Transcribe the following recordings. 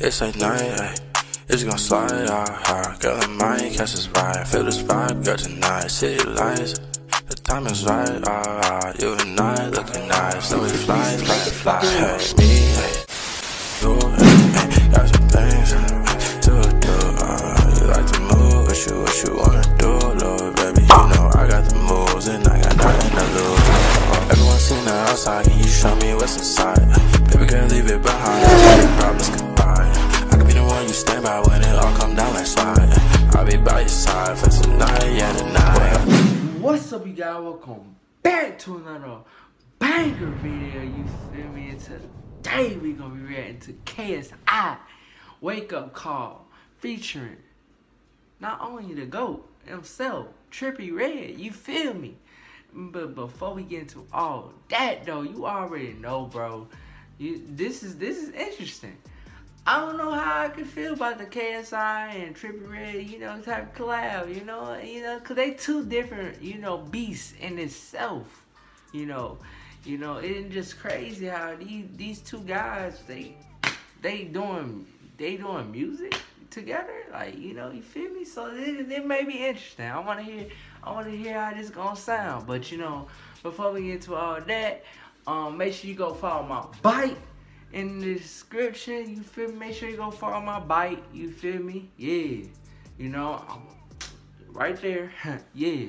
It's a night, ay, it's gon' slide, ah, girl, I might catch this vibe. Feel this vibe, girl, tonight. City lights, the time is right, ah, you and I looking nice. So we fly, hey, me, hey, you, hey, got some things to do, you like to move, what you wanna do, little baby, you know I got the moves, and I got nothing to lose. Everyone seen the outside, can you show me what's inside? Baby, girl, leave it behind, your problems combined. I could be the one you stand by when it all come down like slide. I'll be by your side for tonight, yeah, tonight. What's up, you guys? Welcome back to another banger video, you feel me? And today, we gonna be reacting to KSI Wake Up Call, featuring not only the GOAT himself, Trippie Redd, you feel me? But before we get into all that though, you already know, bro. This is interesting. I don't know how I can feel about the KSI and Trippie Redd, you know, type collab, you know, cause they two different, you know, beasts in itself. You know, it's just crazy how these two guys they doing music together, like, you know, you feel me? So it may be interesting. I wanna hear how this gonna sound. But you know, before we get to all that, make sure you go follow my bike in the description, you feel me? Make sure you go follow my bike, you feel me? Yeah, you know, right there. Yeah,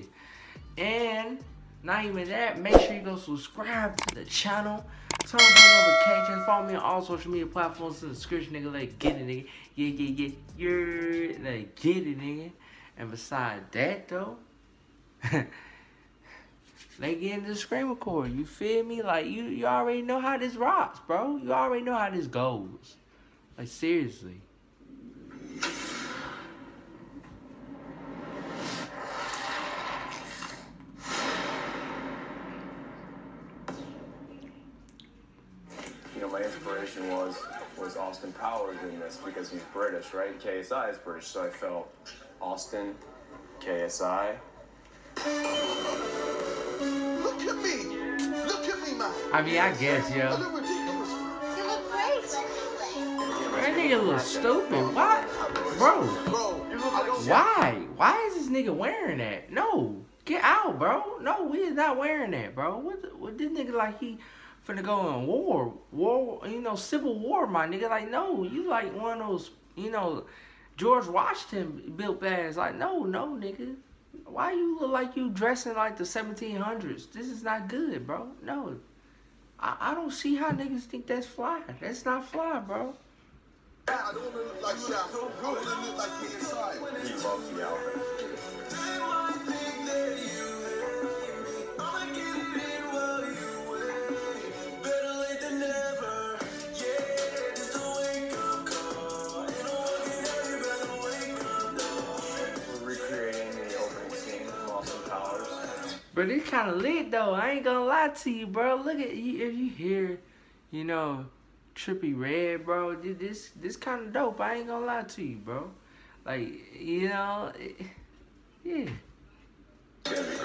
and not even that, make sure you go subscribe to the channel, turn on notifications, follow me on all social media platforms in the description, nigga. Let's get it, nigga. Yeah, let's get it, nigga. And besides that though, they get into the screamer chord, you feel me? Like, you already know how this rocks, bro. You already know how this goes. Like, seriously. You know, my inspiration was Austin Powers in this, because he's British, right? KSI is British, so I felt Austin, KSI. Look at me! Look at me, man! I mean, I guess, yo. You look great. That nigga look stupid. Why? Bro. Why? Why is this nigga wearing that? No. Get out, bro. No, we is not wearing that, bro. What this nigga like he finna go in war, you know, civil war, my nigga. Like, no, you like one of those, you know, George Washington built bands. Like, no, nigga. Why you look like you dressing like the 1700s? This is not good, bro. No. I don't see how niggas think that's fly. That's not fly, bro. I don't want to look like Shaq. I want to look like KSI. He loves the outfit. But it's kind of lit though. I ain't gonna lie to you, bro. Look at you. If you hear, you know, Trippie Redd, bro, this kind of dope. I ain't gonna lie to you, bro. Like, you know, yeah. Look at me.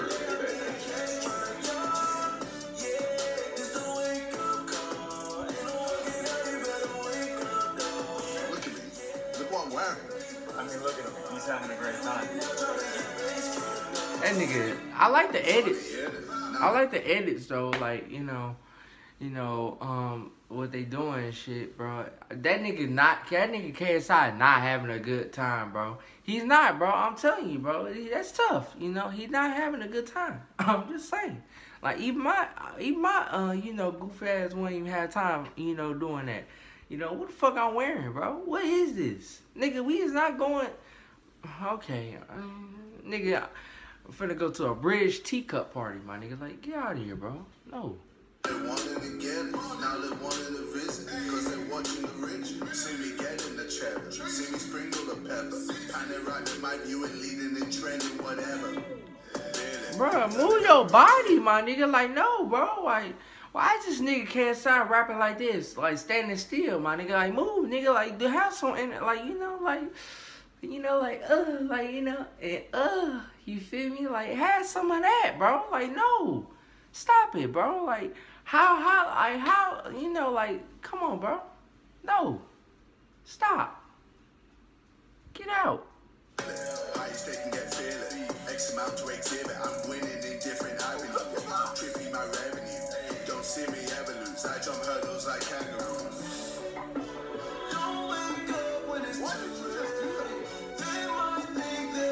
Look what I'm wearing. I mean, look at him. He's having a great time. That nigga, I like the edits. I like the edits though, like, you know, what they doing and shit, bro. That nigga KSI not having a good time, bro. He's not, bro. I'm telling you, bro. That's tough. You know, he's not having a good time. I'm just saying. Like, even my you know, goofy ass won't even have time, you know, doing that. You know, what the fuck I'm wearing, bro? What is this? Nigga, we is not going. Okay, nigga. I'm finna go to a bridge teacup party, my nigga. Like, get out of here, bro. No. They wanted to get, now they wanted to visit, cause they watching the rich. See me get in the chair, see me sprinkle the pepper. And they rocking my view and leading the trend and whatever. Bro, move your body, my nigga. Like, no, bro. Like, why is this nigga KSI rapping like this? Like, standing still, my nigga. Like, move, nigga. Like, do have some in it. Like, you know, like. You know, like, you know, and, you feel me? Like, have some of that, bro. Like, no, stop it, bro. Like, how, you know, like, come on, bro. No. Stop. Get out. I used to take that feeling. X amount to exhibit. I'm winning in different avenues. Tripping my revenue. Don't see me ever lose. I jump hurdles like kangaroos. Don't wake up when it's too late.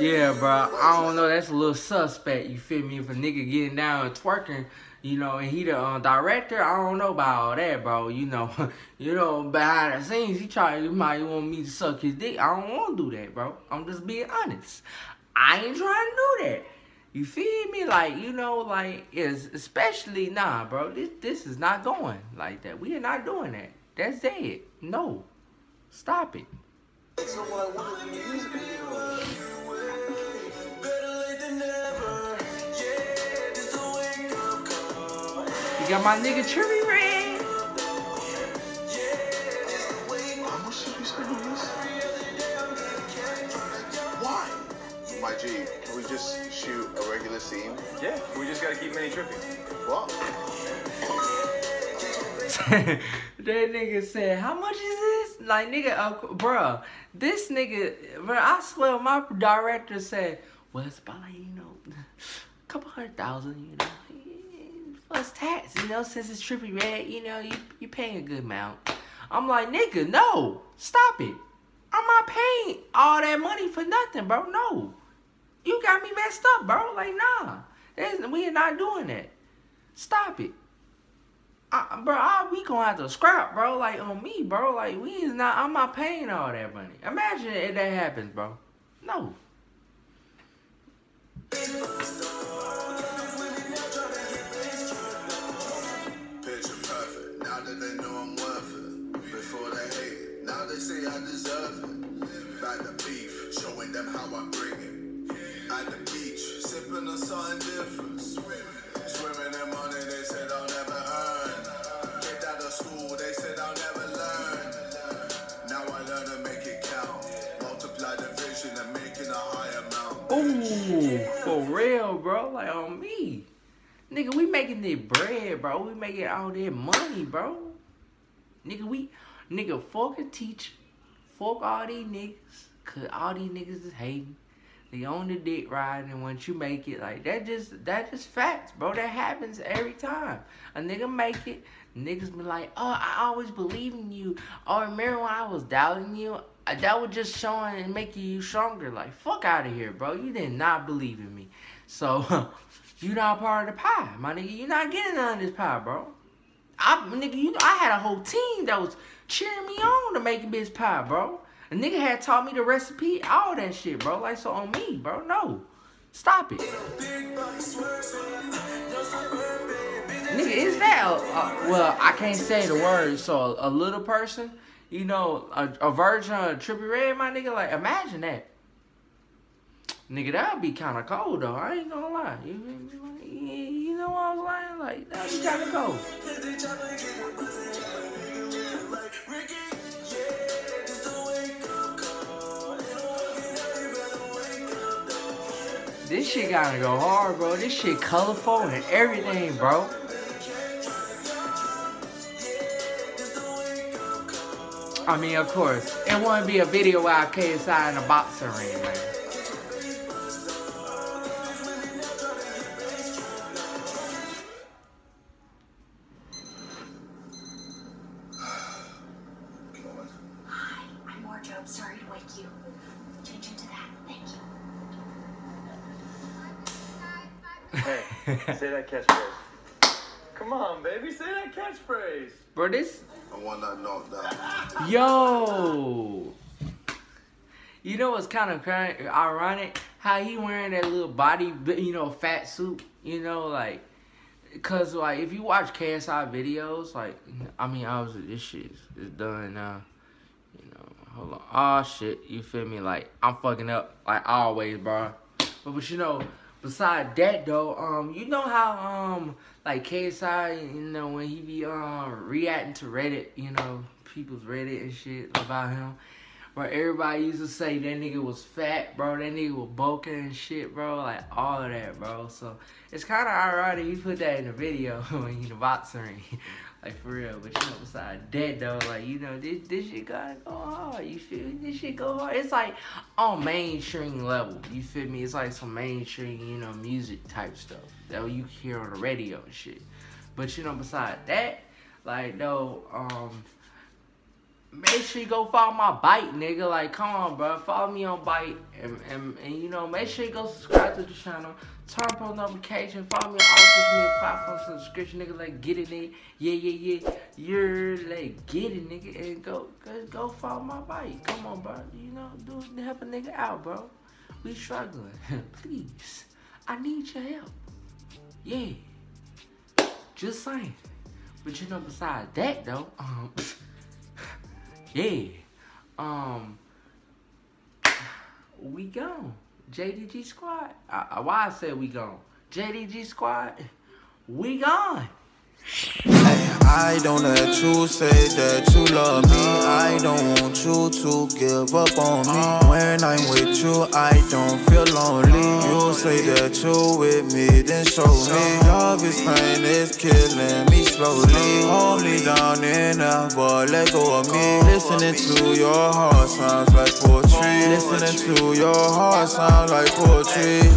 Yeah, bro. I don't know. That's a little suspect. You feel me? If a nigga getting down and twerking, you know, and he the director, I don't know about all that, bro. You know, behind the scenes, he might want me to suck his dick. I don't want to do that, bro. I'm just being honest. I ain't trying to do that. You feel me? Like, you know, like, especially, nah, bro, this is not going like that. We are not doing that. That's dead. No. Stop it. You got my nigga Trippie Redd. How much should we spend on this? Why? My G, can we just shoot a regular scene? Yeah, we just gotta keep mini tripping. What? That nigga said, how much is this? Like, nigga, bruh, this nigga, bruh, I swear my director said, well, it's about like, you know, a couple $100,000, you know. It's tax, you know, since it's Trippie Redd, you know, you paying a good amount. I'm like, nigga, no, stop it. I'm not paying all that money for nothing, bro. No, you got me messed up, bro. Like, nah, we are not doing that. Stop it. We gonna have to scrap, bro. Like, on me, bro. Like, I'm not paying all that money. Imagine if that happens, bro. No. They know I'm worth it. Before they hate it, now they say I deserve it. By the beef, showing them how I bring it. At the beach, sipping on something different. Swimming in money, they said I'll never earn. Get out of school, they said I'll never learn. Now I learn to make it count. Multiply the vision and making a higher amount. Ooh, for real, bro, like on me. Nigga, we making this bread, bro. We making all that money, bro. Nigga, fuck a teacher. Fuck all these niggas. Cause all these niggas is hating. They own the dick ride, and once you make it, like, that just facts, bro. That happens every time. A nigga make it, niggas be like, oh, I always believe in you. Oh, remember when I was doubting you? That was just showing and making you stronger. Like, fuck out of here, bro. You did not believe in me. So, you not part of the pie, my nigga. You not getting none of this pie, bro. I had a whole team that was cheering me on to make a bitch pie, bro. A nigga had taught me the recipe, all that shit, bro. Like, so on me, bro. No. Stop it. Nigga, is that well, I can't say the word, so a little person, you know, a virgin, a Trippie Redd, my nigga, like, imagine that. Nigga, that'd be kind of cold, though. I ain't gonna lie. You know what I was lying? Like, that'd be kind of cold. This shit gotta go hard, bro. This shit colorful and everything, bro. I mean, of course. It wouldn't be a video without KSI in a boxing ring, man. Say that catchphrase. Come on, baby, say that catchphrase. Bro, this. I want that knockdown. Yo. You know what's kind of ironic? How he wearing that little body, you know, fat suit. You know, like, cause like if you watch KSI videos, like, I mean, obviously this shit is done now. You know, hold on. Oh shit, you feel me? Like I'm fucking up, like always, bro. But you know. Besides that though, you know how like KSI, you know, when he be reacting to Reddit, you know, people's Reddit and shit about him. Bro, everybody used to say that nigga was fat, bro. That nigga was bulking and shit, bro. Like, all of that, bro. So, it's kind of ironic he put that in the video when he in the boxing ring. Like, for real. But, you know, besides that, though, like, you know, this shit gotta go hard. You feel me? This shit go hard. It's, like, on mainstream level. You feel me? It's, like, some mainstream, you know, music type stuff that you hear on the radio and shit. But, you know, besides that, like, though, make sure you go follow my Bite, nigga. Like, come on, bro. Follow me on Bite. And you know, make sure you go subscribe to the channel. Turn on post notification. Follow me on all social media platforms in the description, nigga. Like, get it, nigga. Yeah, yeah, yeah. You're like, get it, nigga. And go follow my Bite. Come on, bro. You know, dude, help a nigga out, bro. We struggling. Please. I need your help. Yeah. Just saying. But you know, besides that, though, yeah, we gone. JDG Squad. Why I said we gone? JDG Squad. We gone. Hey, I don't let you say that you love me. I don't want you to give up on me. When I'm with you, I don't feel lonely. You say that you with me, then show me. Love is pain, it's killing me slowly. Hold me down and but let go of me. Listening to your heart sounds like poetry. Listening to your heart sounds like poetry.